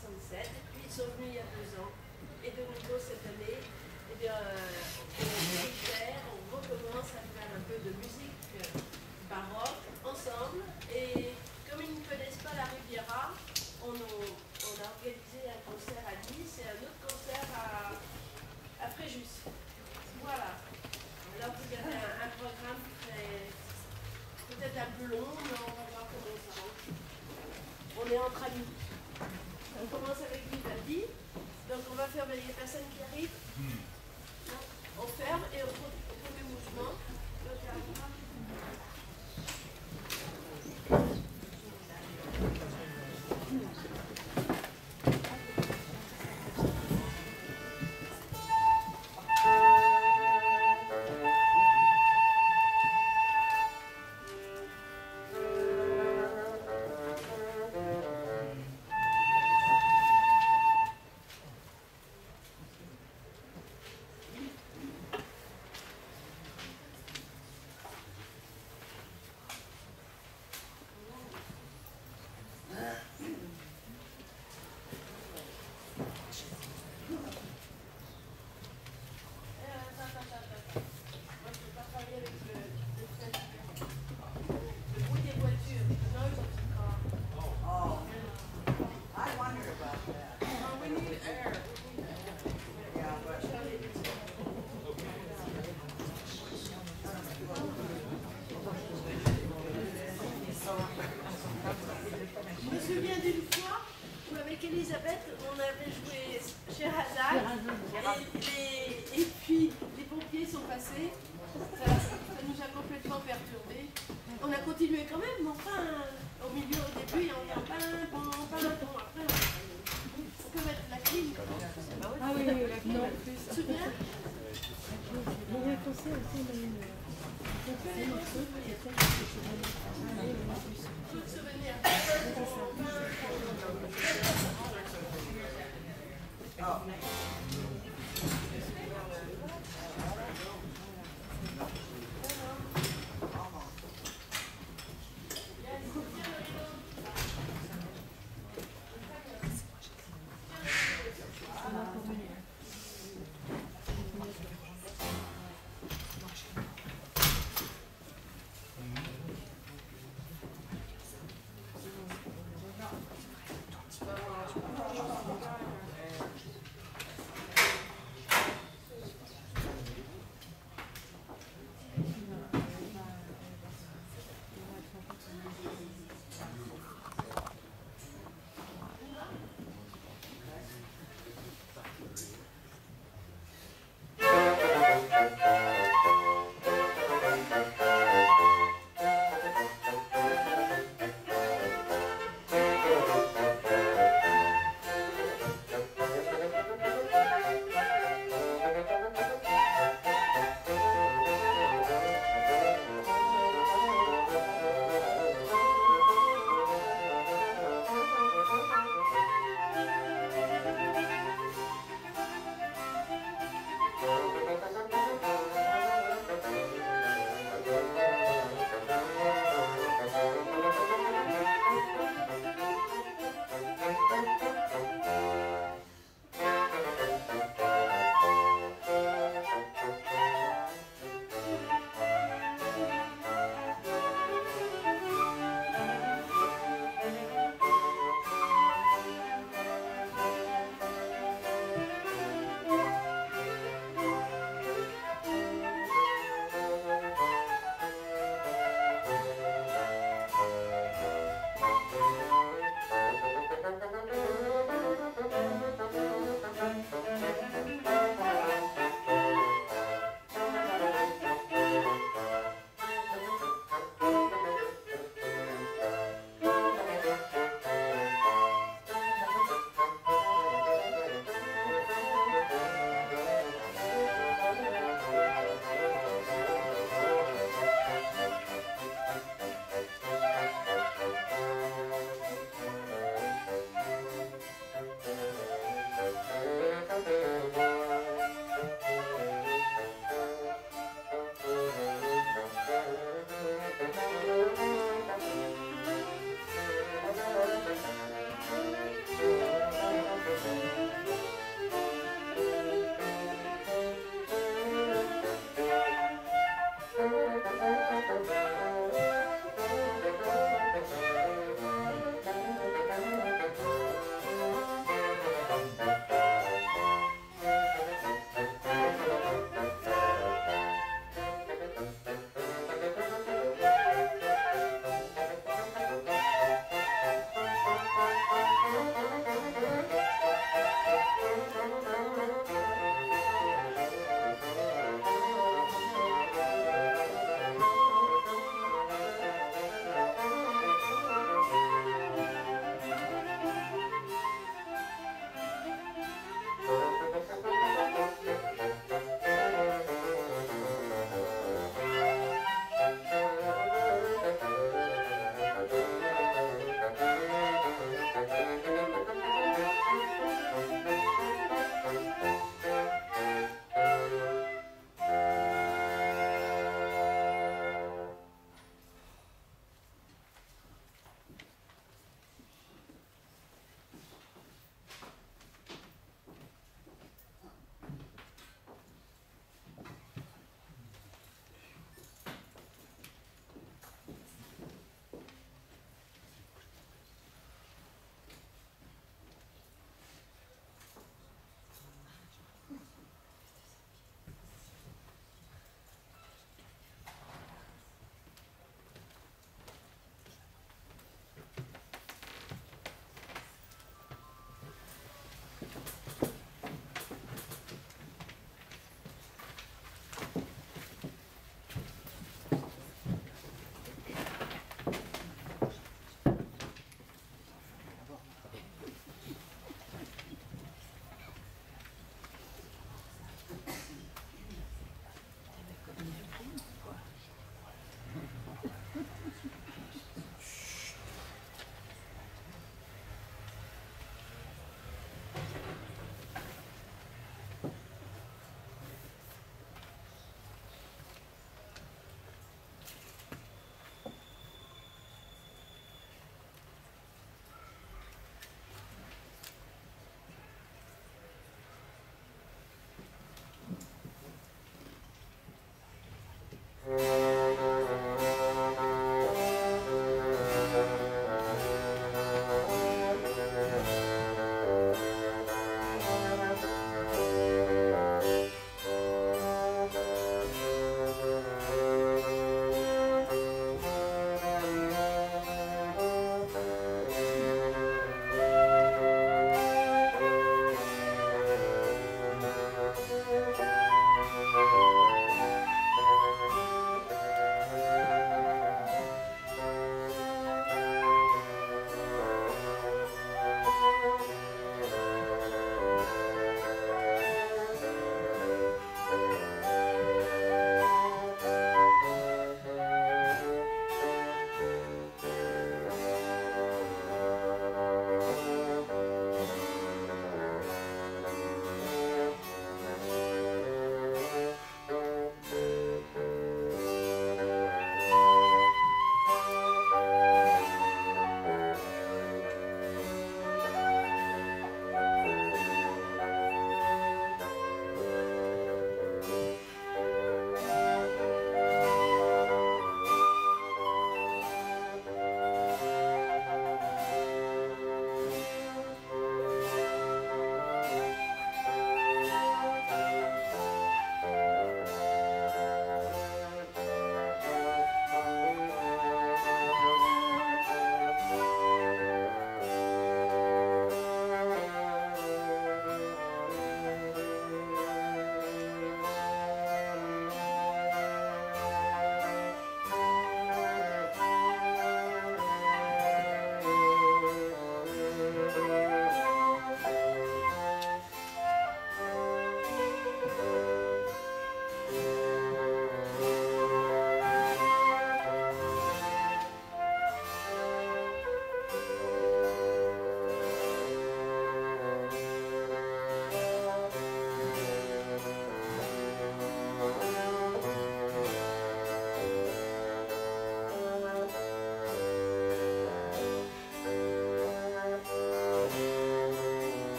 1967, et puis ils sont venus il y a 2 ans. Et de nouveau cette année, eh bien, on recommence à faire un peu de musique baroque ensemble. Et comme ils ne connaissent pas la Riviera, on a organisé un concert à Nice et un autre concert à Fréjus. Voilà. Alors vous avez un programme peut-être un peu long, mais on va voir comment on s'arrange. On est entre amis. On commence avec Vivaldi. Donc on va faire venir les personnes qui arrivent. Donc on ferme et on prend des mouvements.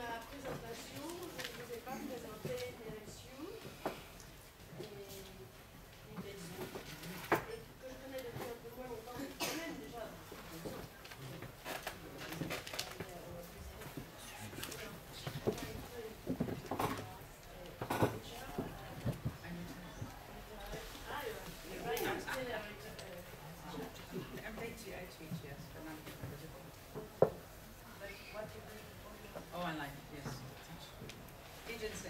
ma présentation, je ne vous ai pas présenté Delessue, que je connais depuis un peu moins longtemps, mais quand même déjà. Online, yes. Agency.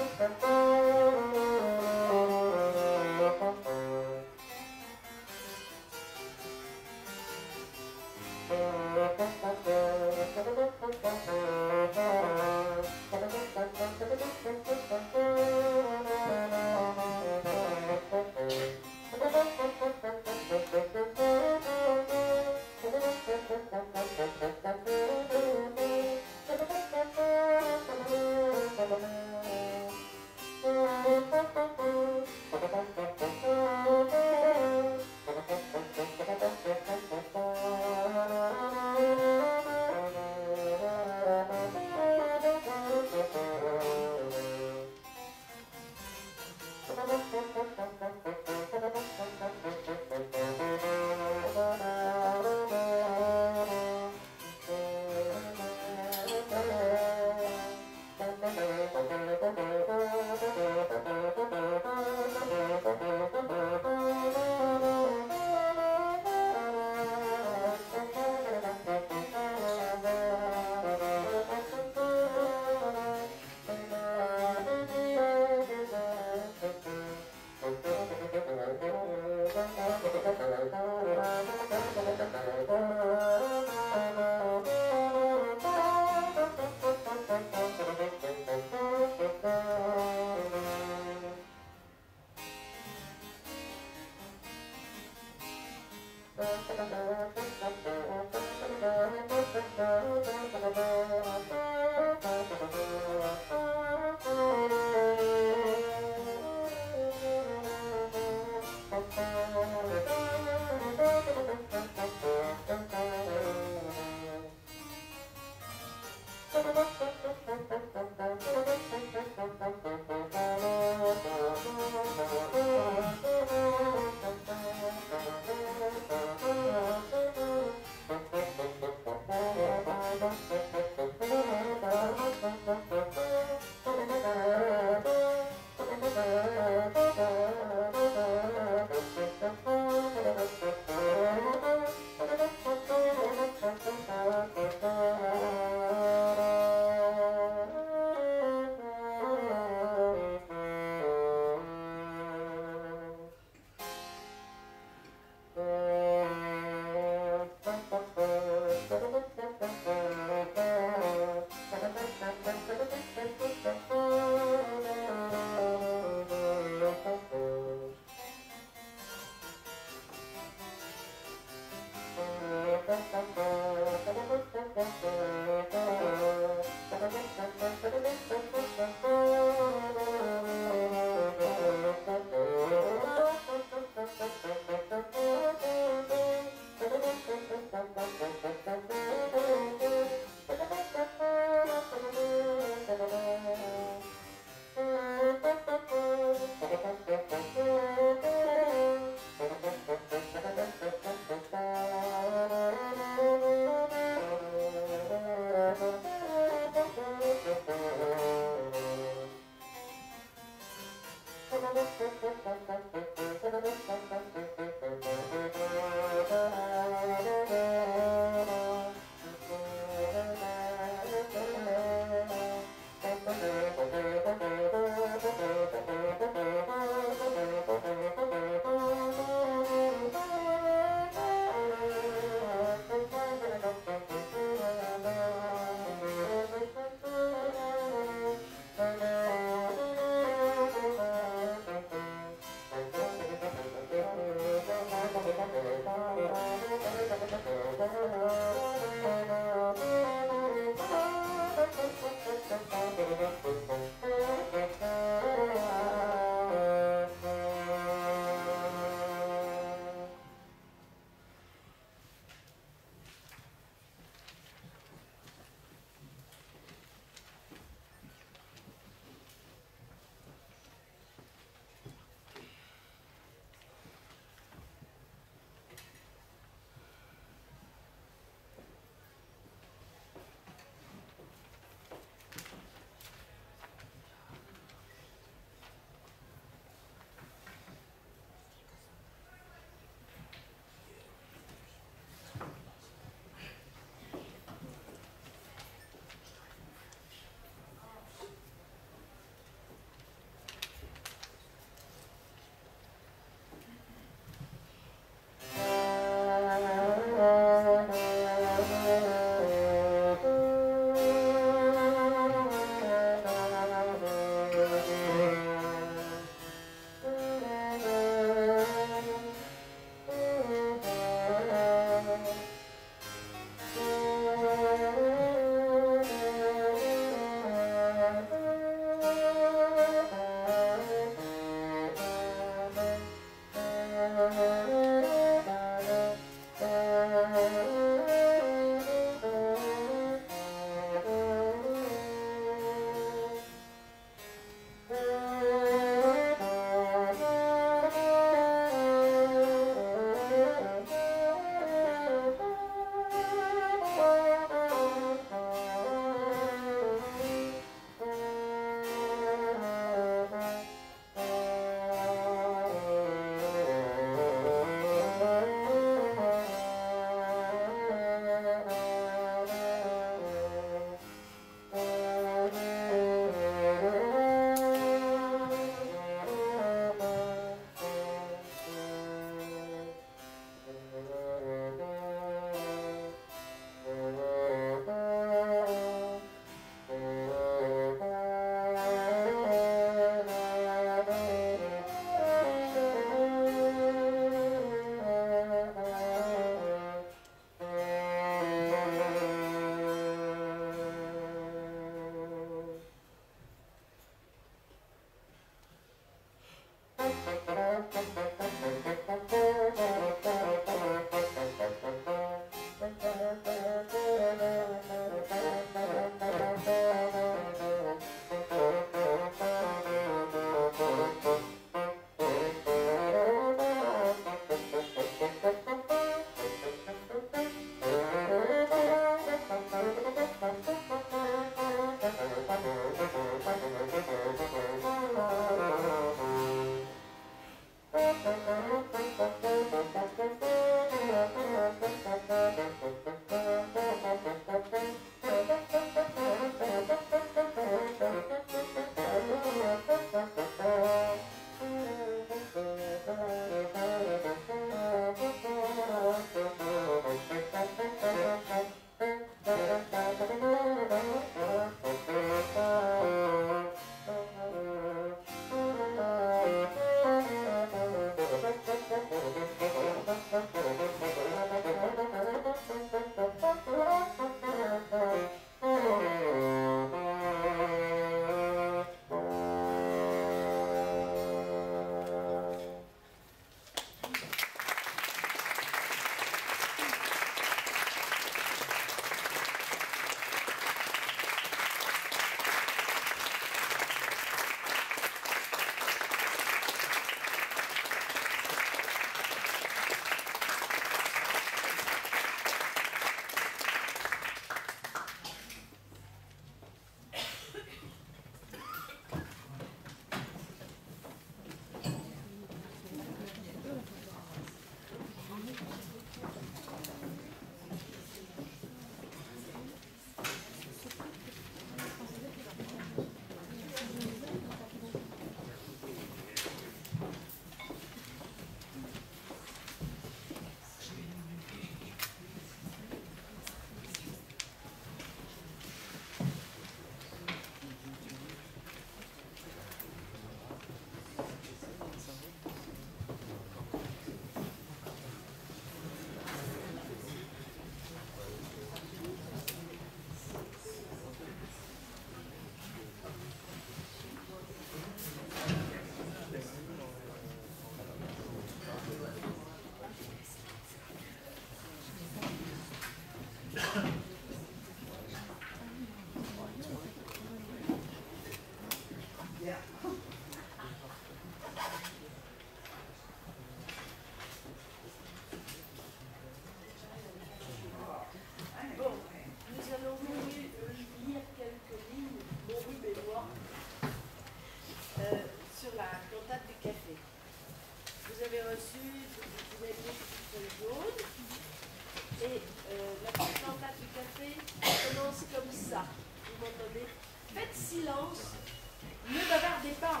regardez pas.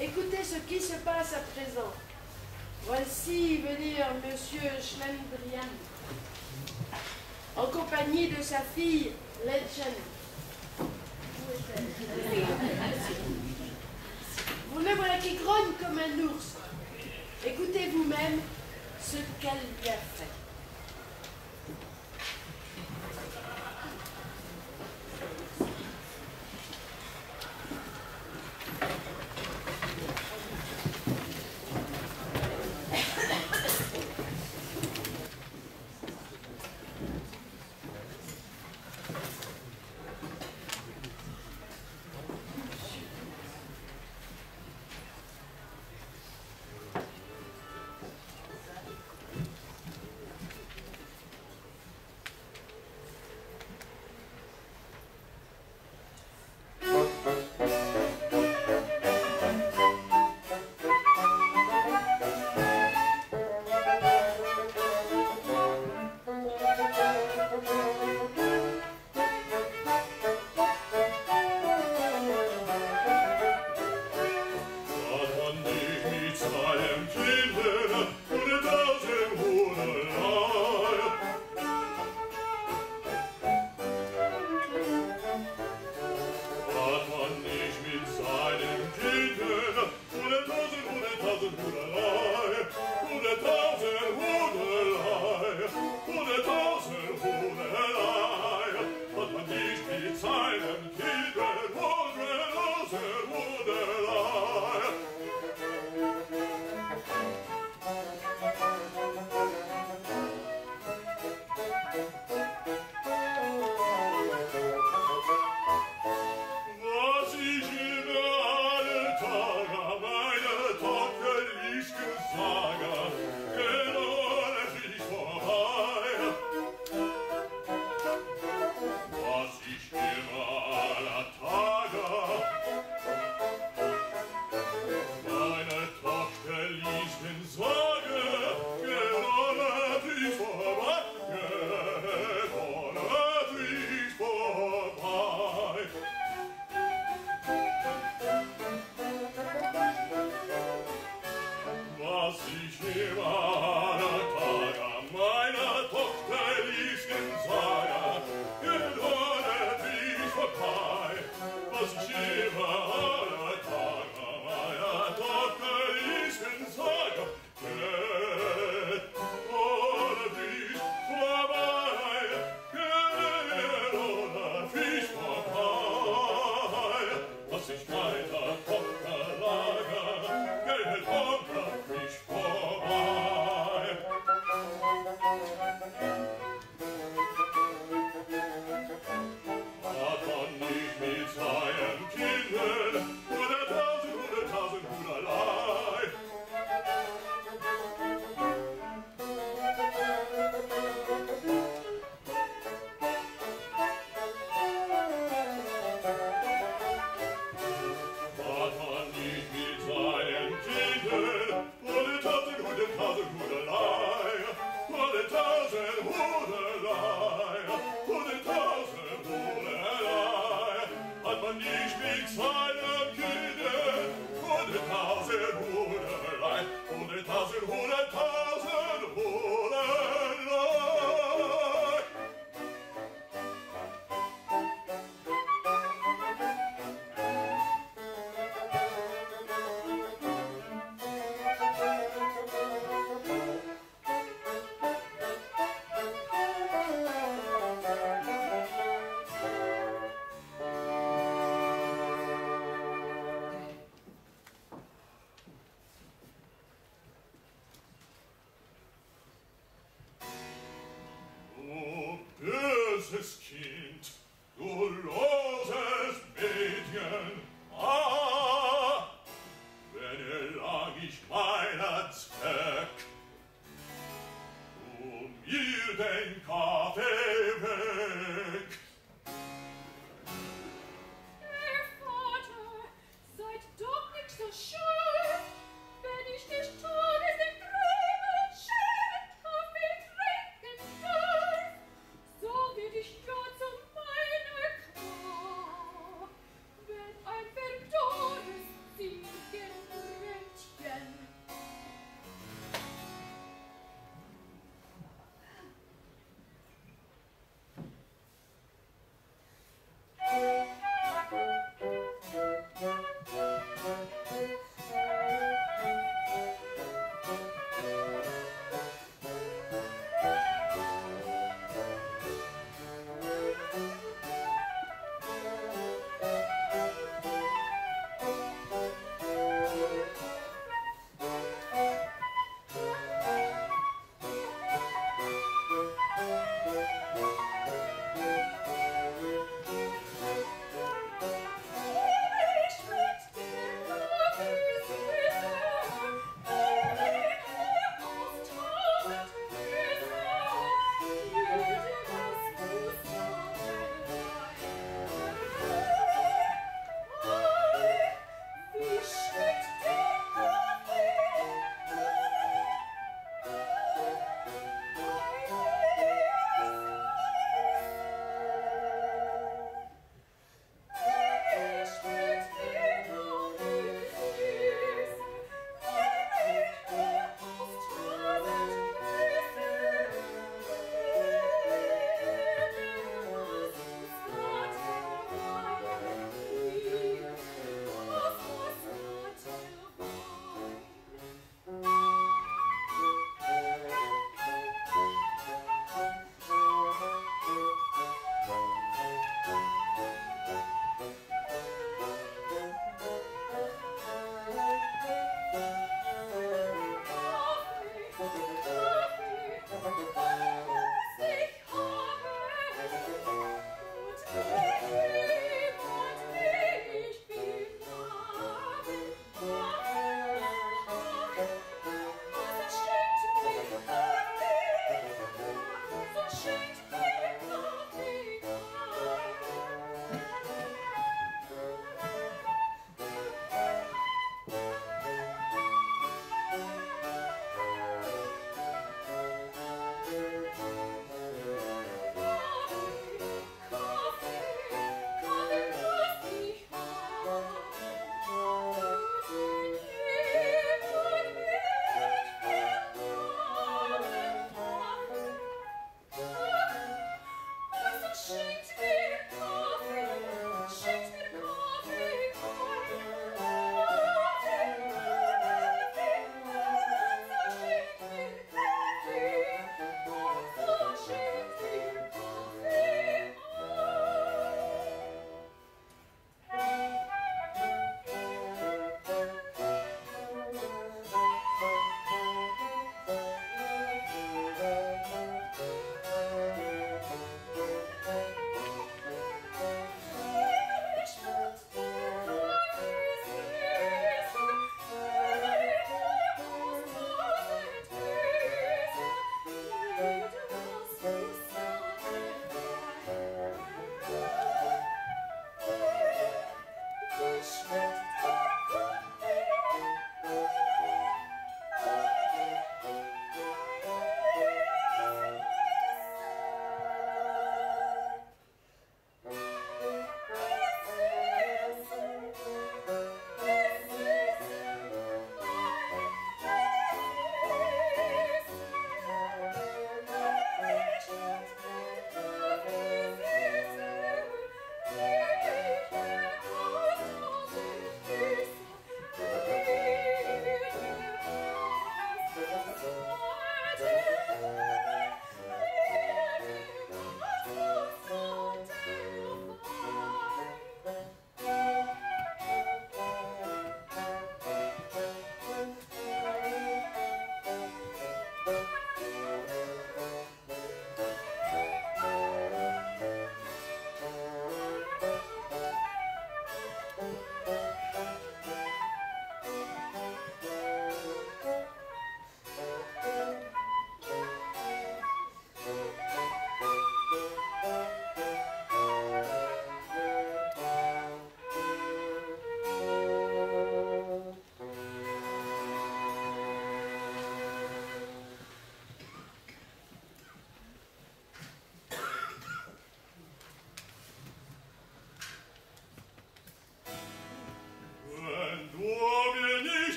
Écoutez ce qui se passe à présent. Voici venir Monsieur Schlendrian, en compagnie de sa fille, Legend. Où est-elle? Vous le voilà qui grogne comme un ours. Écoutez vous-même ce qu'elle lui a fait.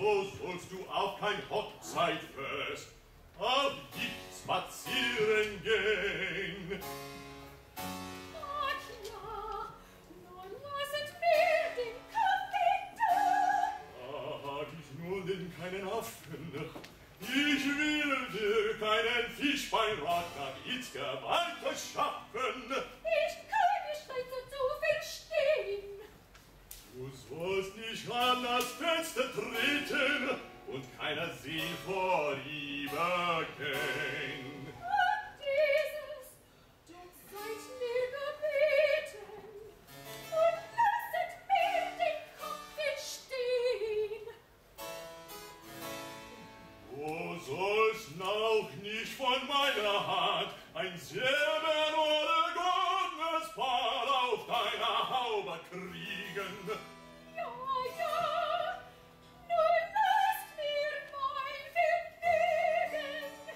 so sollst du auf kein Hochzeitfest auf dich spazieren gehen. Ach ja, nun lasset mir den Kapitel. Ah, hab ich nur den kleinen Affen. Ich will dir keinen Fischbeirat nach ins Gewalte schaffen. Ich kann nicht weiter zu verstehen. Du sollst nicht an das Fenster treten und keiner sehen vorübergehen. Und dieses, doch seid mir gebeten und lasset mir den Kopf stehen. Du sollst auch nicht von meiner Hand ein Silber oder goldenes Ball auf deiner Haube kriegen. Ja, nun lasst mir mein Vergnügen.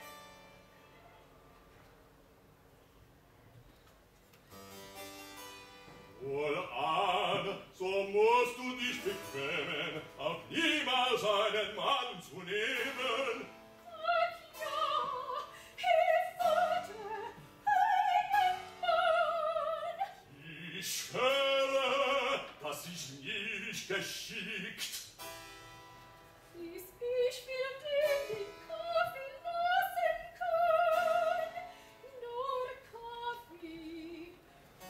Wohlan, so musst du dich bequemen, auch niemals einen Mann zu nehmen. Ach ja, ich wollte einen Mann. Ich höre, dass ich nicht geschickt. Bis ich mir den Kaffee lassen kann, nur Kaffee,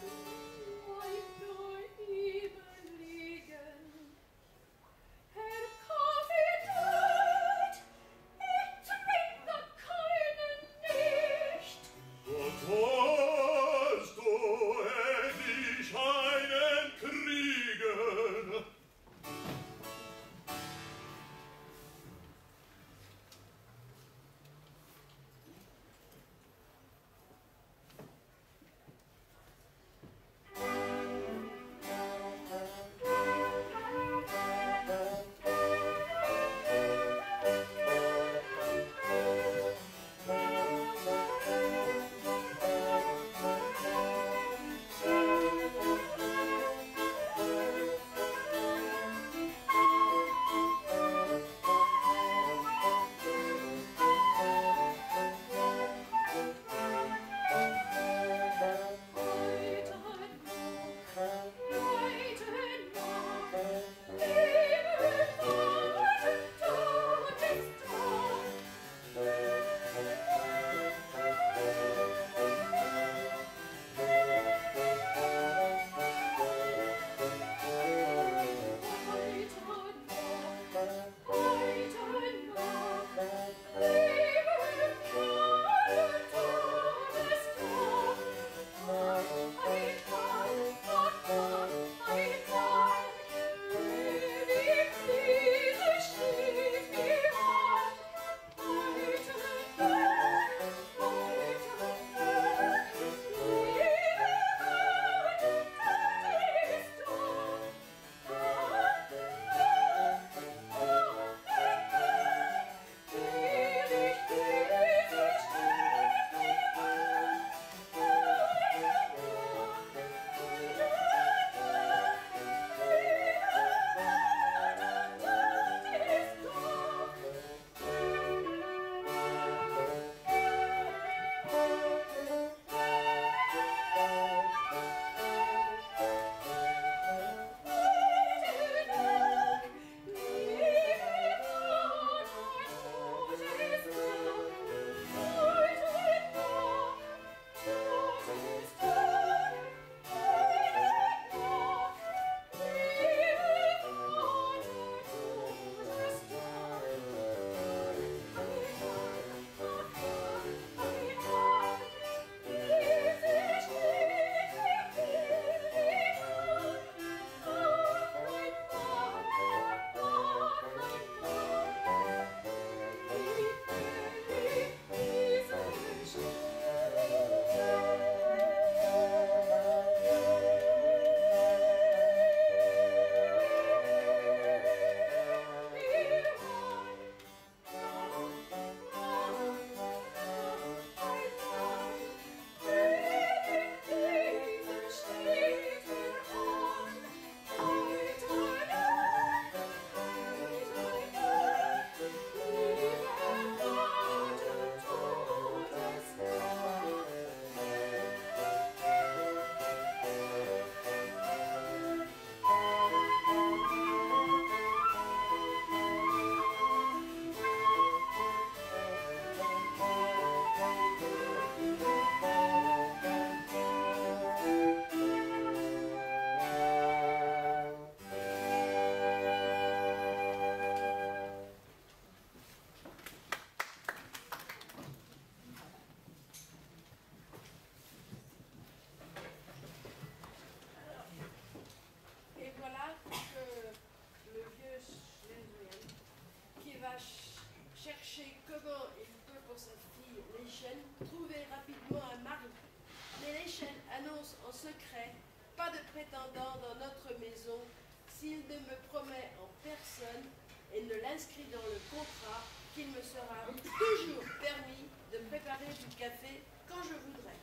und weiter überlegen. Herr Kaffee, ich trinke keinen nicht. So sollst du endlich einen kriegen. chercher comment il peut pour sa fille Léchelle trouver rapidement un mari. Mais Léchelle annonce en secret « Pas de prétendant dans notre maison s'il ne me promet en personne et ne l'inscrit dans le contrat qu'il me sera toujours permis de préparer du café quand je voudrais. »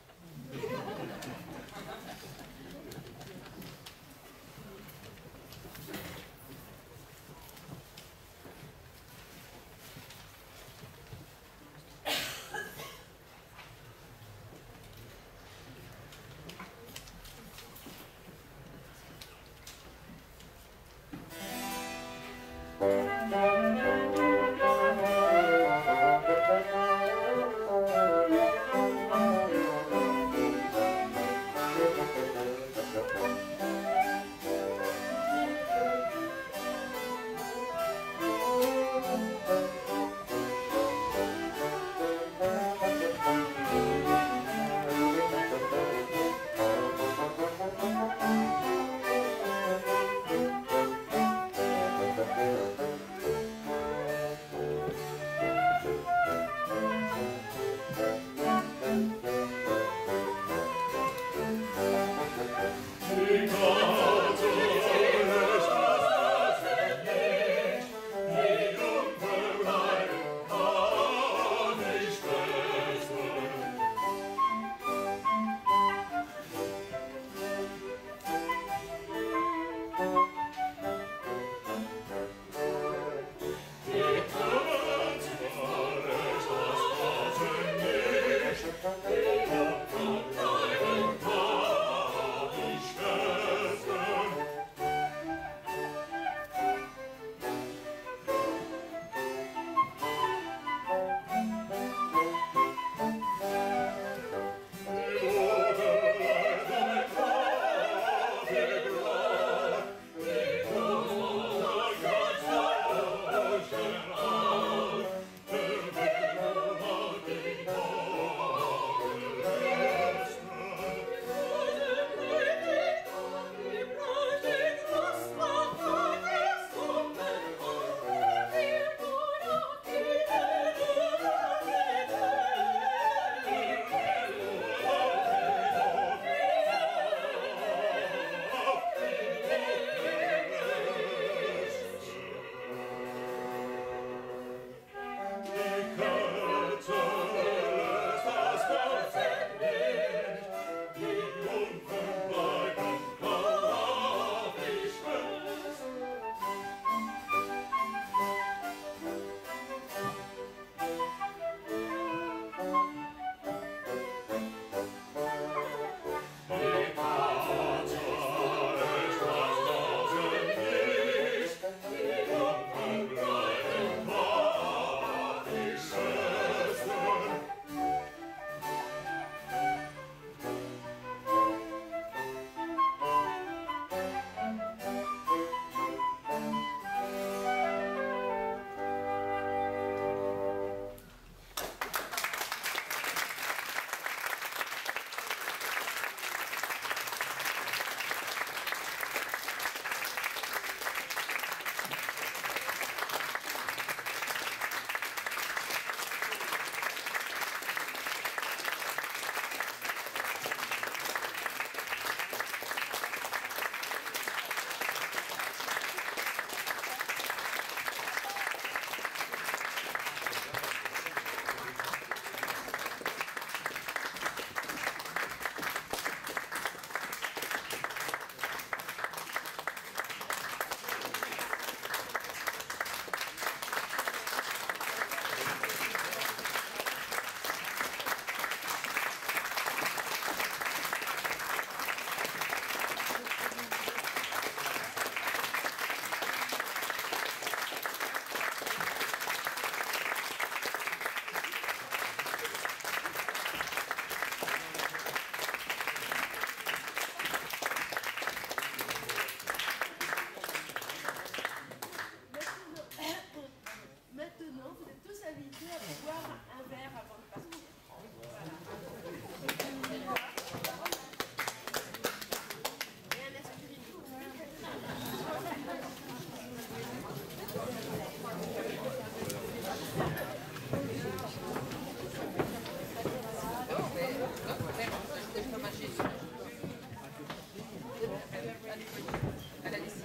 Elle a des chèques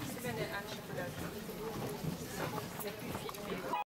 qui se mènent à un chèque.